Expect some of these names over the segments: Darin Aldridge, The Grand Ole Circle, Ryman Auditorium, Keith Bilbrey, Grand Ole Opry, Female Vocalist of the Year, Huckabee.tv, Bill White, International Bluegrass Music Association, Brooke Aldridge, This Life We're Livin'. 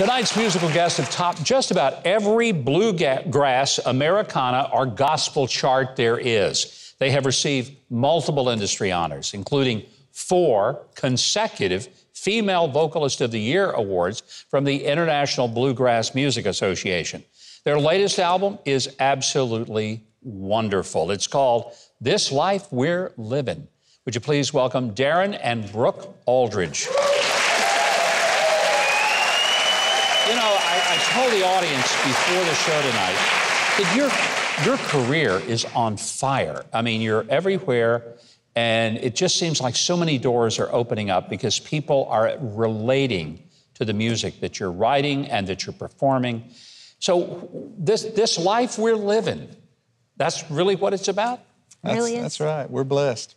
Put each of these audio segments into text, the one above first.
Tonight's musical guests have topped just about every bluegrass, Americana, or gospel chart there is. They have received multiple industry honors, including 4 consecutive Female Vocalist of the Year awards from the International Bluegrass Music Association. Their latest album is absolutely wonderful. It's called This Life We're Livin'. Would you please welcome Darin and Brooke Aldridge. You know, I told the audience before the show tonight that your career is on fire. I mean, you're everywhere, and it just seems like so many doors are opening up because people are relating to the music that you're writing and that you're performing. So this life we're living, that's really what it's about? It really is. That's right. We're blessed.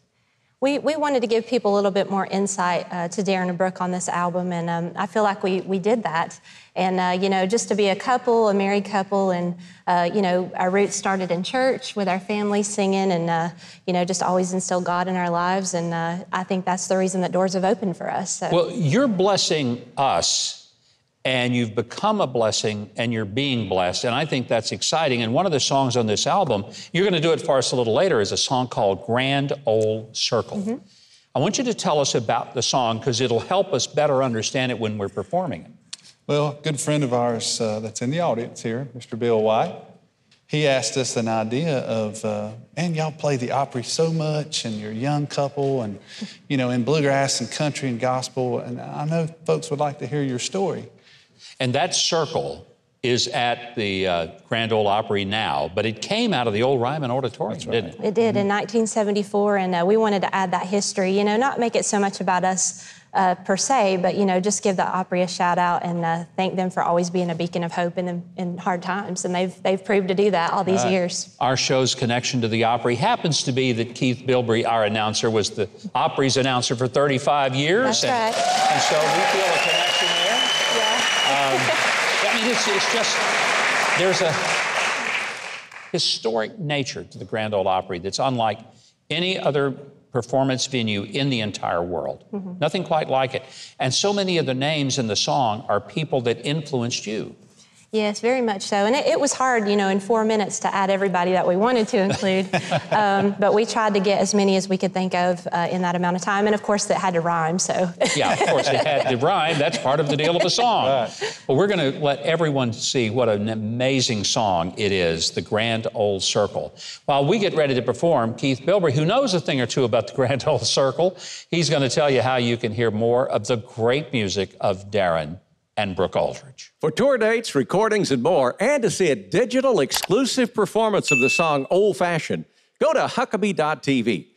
We wanted to give people a little bit more insight to Darin and Brooke on this album, and I feel like we did that. And, you know, just to be a couple, a married couple, and, you know, our roots started in church with our family singing and, you know, just always instill God in our lives, and I think that's the reason that doors have opened for us. So. Well, you're blessing us, and you've become a blessing, and you're being blessed, and I think that's exciting. And one of the songs on this album, you're going to do it for us a little later, is a song called Grand Ole Circle. Mm-hmm. I want you to tell us about the song because it'll help us better understand it when we're performing it. Well, a good friend of ours that's in the audience here, Mr. Bill White, he asked us an idea of, man, y'all play the Opry so much, and you're a young couple, and, you know, in bluegrass and country and gospel, and I know folks would like to hear your story. And that circle is at the Grand Ole Opry now, but it came out of the old Ryman Auditorium, right, didn't it? It did in 1974, and we wanted to add that history, you know, not make it so much about us per se, but, you know, just give the Opry a shout out and thank them for always being a beacon of hope in hard times, and they've proved to do that all these years. Our show's connection to the Opry happens to be that Keith Bilbrey, our announcer, was the Opry's announcer for 35 years. That's right. And so we feel a connection there. Yeah. I mean, it's just, there's a historic nature to the Grand Ole Opry that's unlike any other performance venue in the entire world. Mm-hmm. Nothing quite like it. And so many of the names in the song are people that influenced you. Yes, very much so. And it was hard, you know, in 4 minutes to add everybody that we wanted to include. But we tried to get as many as we could think of in that amount of time. And, of course, that had to rhyme, so. Yeah, of course, it had to rhyme. That's part of the deal of a song. Right. But we're going to let everyone see what an amazing song it is, The Grand Ole Circle. While we get ready to perform, Keith Bilbrey, who knows a thing or two about The Grand Ole Circle, he's going to tell you how you can hear more of the great music of Darin and Brooke Aldridge. For tour dates, recordings, and more, and to see a digital exclusive performance of the song Old Fashioned, go to Huckabee.tv.